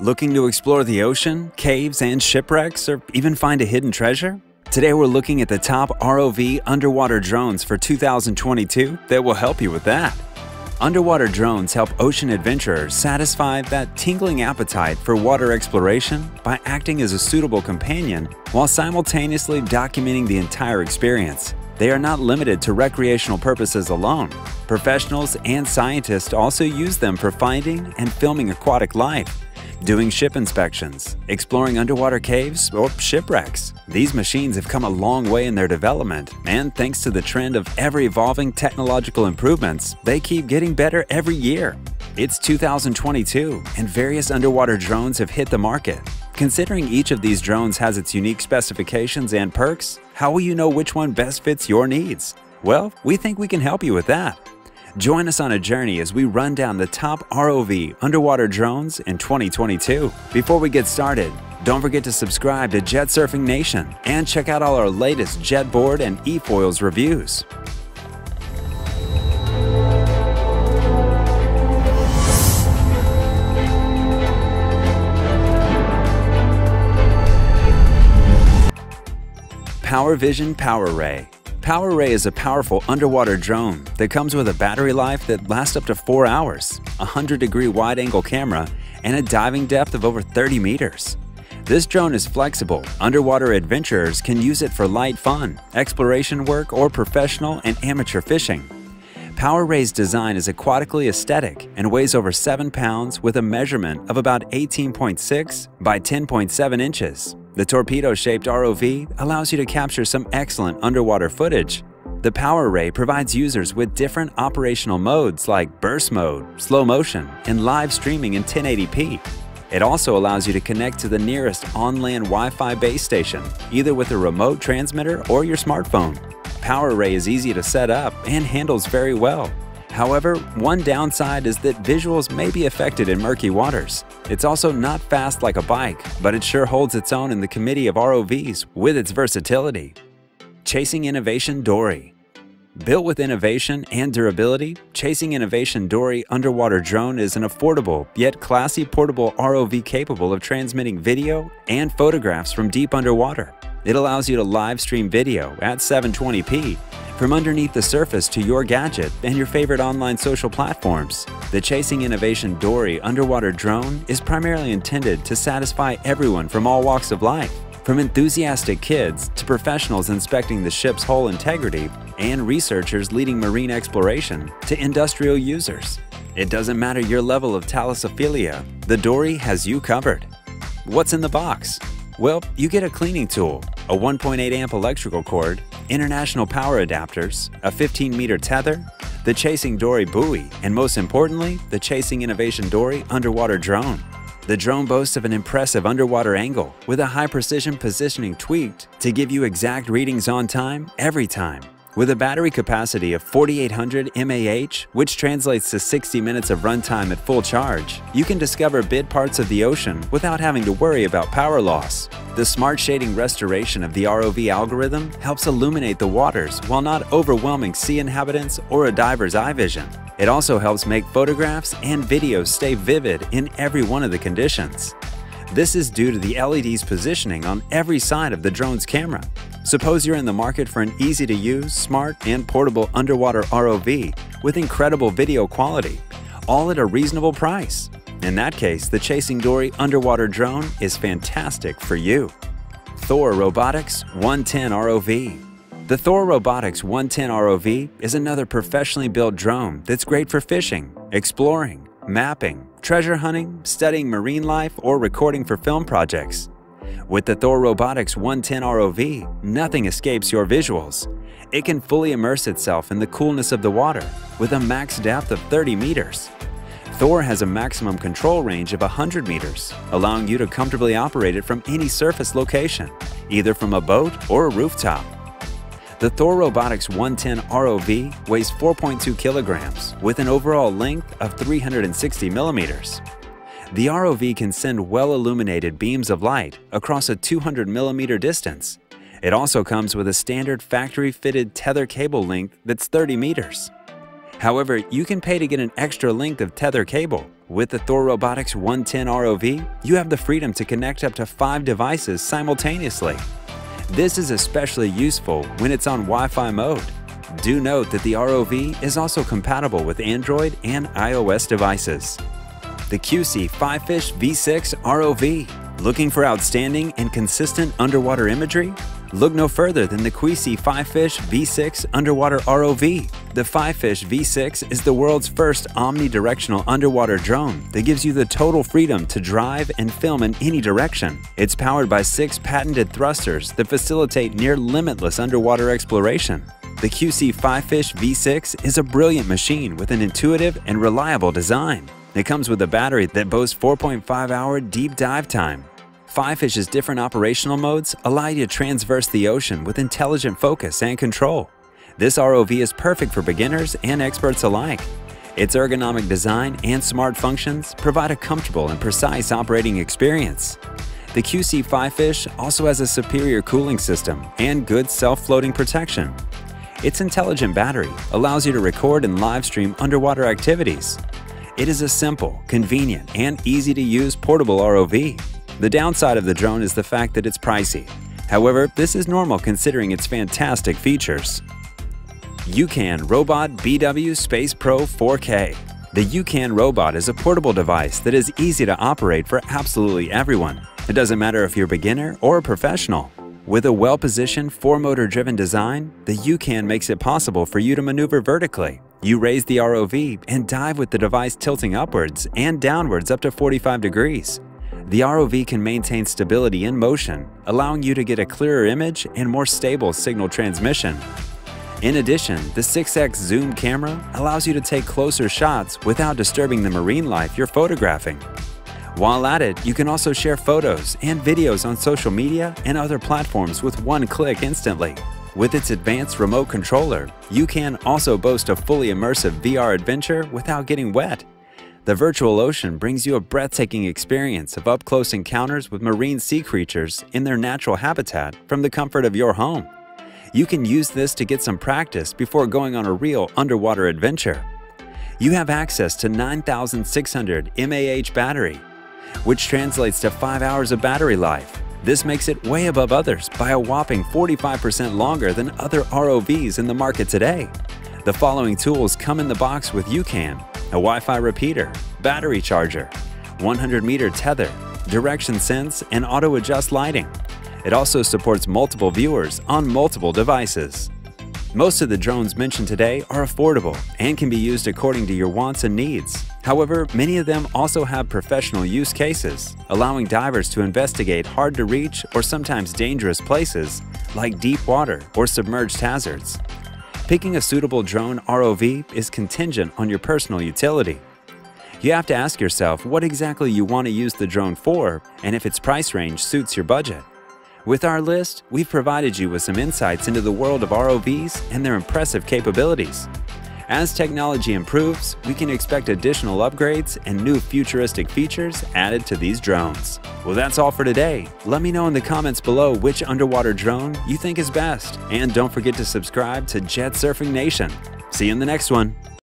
Looking to explore the ocean, caves, and shipwrecks, or even find a hidden treasure? Today we're looking at the top ROV underwater drones for 2022 that will help you with that. Underwater drones help ocean adventurers satisfy that tingling appetite for water exploration by acting as a suitable companion while simultaneously documenting the entire experience. They are not limited to recreational purposes alone. Professionals and scientists also use them for finding and filming aquatic life, doing ship inspections, exploring underwater caves, or shipwrecks. These machines have come a long way in their development, and thanks to the trend of ever-evolving technological improvements, they keep getting better every year. It's 2022, and various underwater drones have hit the market. Considering each of these drones has its unique specifications and perks, how will you know which one best fits your needs? Well, we think we can help you with that. Join us on a journey as we run down the top ROV underwater drones in 2022. Before we get started, don't forget to subscribe to Jet Surfing Nation and check out all our latest jet board and e-foils reviews. Power Vision PowerRay. PowerRay is a powerful underwater drone that comes with a battery life that lasts up to 4 hours, a 100-degree wide-angle camera, and a diving depth of over 30 meters. This drone is flexible. Underwater adventurers can use it for light fun, exploration work, or professional and amateur fishing. PowerRay's design is aquatically aesthetic and weighs over 7 pounds with a measurement of about 18.6 by 10.7 inches. The torpedo-shaped ROV allows you to capture some excellent underwater footage. The PowerRay provides users with different operational modes like burst mode, slow motion, and live streaming in 1080p. It also allows you to connect to the nearest on-land Wi-Fi base station, either with a remote transmitter or your smartphone. PowerRay is easy to set up and handles very well. However, one downside is that visuals may be affected in murky waters. It's also not fast like a bike, but it sure holds its own in the committee of ROVs with its versatility. Chasing Innovation Dory. Built with innovation and durability, Chasing Innovation Dory underwater drone is an affordable yet classy portable ROV capable of transmitting video and photographs from deep underwater. It allows you to live stream video at 720p from underneath the surface to your gadget and your favorite online social platforms. The Chasing Innovation Dory underwater drone is primarily intended to satisfy everyone from all walks of life, from enthusiastic kids to professionals inspecting the ship's hull integrity and researchers leading marine exploration to industrial users. It doesn't matter your level of thalassophilia, the Dory has you covered. What's in the box? Well, you get a cleaning tool, a 1.8 amp electrical cord, international power adapters, a 15-meter tether, the Chasing Dory buoy, and most importantly, the Chasing Innovation Dory underwater drone. The drone boasts of an impressive underwater angle with a high-precision positioning tweaked to give you exact readings on time, every time. With a battery capacity of 4800 mAh, which translates to 60 minutes of runtime at full charge, you can discover big parts of the ocean without having to worry about power loss. The smart shading restoration of the ROV algorithm helps illuminate the waters while not overwhelming sea inhabitants or a diver's eye vision. It also helps make photographs and videos stay vivid in every one of the conditions. This is due to the LED's positioning on every side of the drone's camera. Suppose you're in the market for an easy-to-use, smart, and portable underwater ROV with incredible video quality, all at a reasonable price. In that case, the Chasing Dory underwater drone is fantastic for you. Thor Robotics 110 ROV. The Thor Robotics 110 ROV is another professionally built drone that's great for fishing, exploring, mapping, treasure hunting, studying marine life, or recording for film projects. With the Thor Robotics 110 ROV, nothing escapes your visuals. It can fully immerse itself in the coolness of the water with a max depth of 30 meters. Thor has a maximum control range of 100 meters, allowing you to comfortably operate it from any surface location, either from a boat or a rooftop. The Thor Robotics 110 ROV weighs 4.2 kilograms with an overall length of 360 millimeters. The ROV can send well-illuminated beams of light across a 200 millimeter distance. It also comes with a standard factory-fitted tether cable length that's 30 meters. However, you can pay to get an extra length of tether cable. With the Thor Robotics 110 ROV, you have the freedom to connect up to 5 devices simultaneously. This is especially useful when it's on Wi-Fi mode. Do note that the ROV is also compatible with Android and iOS devices. The Qysea Fifish V6 ROV. Looking for outstanding and consistent underwater imagery? Look no further than the Qysea Fifish V6 Underwater ROV. The Fifish V6 is the world's first omnidirectional underwater drone that gives you the total freedom to drive and film in any direction. It's powered by 6 patented thrusters that facilitate near limitless underwater exploration. The Qysea Fifish V6 is a brilliant machine with an intuitive and reliable design. It comes with a battery that boasts 4.5-hour deep dive time. Fifish's different operational modes allow you to traverse the ocean with intelligent focus and control. This ROV is perfect for beginners and experts alike. Its ergonomic design and smart functions provide a comfortable and precise operating experience. The Qysea Fifish also has a superior cooling system and good self-floating protection. Its intelligent battery allows you to record and live stream underwater activities. It is a simple, convenient, and easy-to-use portable ROV. The downside of the drone is the fact that it's pricey. However, this is normal considering its fantastic features. YouCan Robot BW Space Pro 4K. The YouCan Robot is a portable device that is easy to operate for absolutely everyone. It doesn't matter if you're a beginner or a professional. With a well-positioned, 4-motor-driven design, the YouCan makes it possible for you to maneuver vertically. You raise the ROV and dive with the device tilting upwards and downwards up to 45 degrees. The ROV can maintain stability in motion, allowing you to get a clearer image and more stable signal transmission. In addition, the 6x zoom camera allows you to take closer shots without disturbing the marine life you're photographing. While at it, you can also share photos and videos on social media and other platforms with one click instantly. With its advanced remote controller, you can also boast a fully immersive VR adventure without getting wet. The virtual ocean brings you a breathtaking experience of up-close encounters with marine sea creatures in their natural habitat from the comfort of your home. You can use this to get some practice before going on a real underwater adventure. You have access to 9,600 mAh battery, which translates to 5 hours of battery life. This makes it way above others by a whopping 45% longer than other ROVs in the market today. The following tools come in the box with YouCan: a Wi-Fi repeater, battery charger, 100-meter tether, direction sense, and auto-adjust lighting. It also supports multiple viewers on multiple devices. Most of the drones mentioned today are affordable and can be used according to your wants and needs. However, many of them also have professional use cases, allowing divers to investigate hard-to-reach or sometimes dangerous places like deep water or submerged hazards. Picking a suitable drone ROV is contingent on your personal utility. You have to ask yourself what exactly you want to use the drone for and if its price range suits your budget. With our list, we've provided you with some insights into the world of ROVs and their impressive capabilities. As technology improves, we can expect additional upgrades and new futuristic features added to these drones. Well, that's all for today. Let me know in the comments below which underwater drone you think is best. And don't forget to subscribe to Jet Surfing Nation. See you in the next one.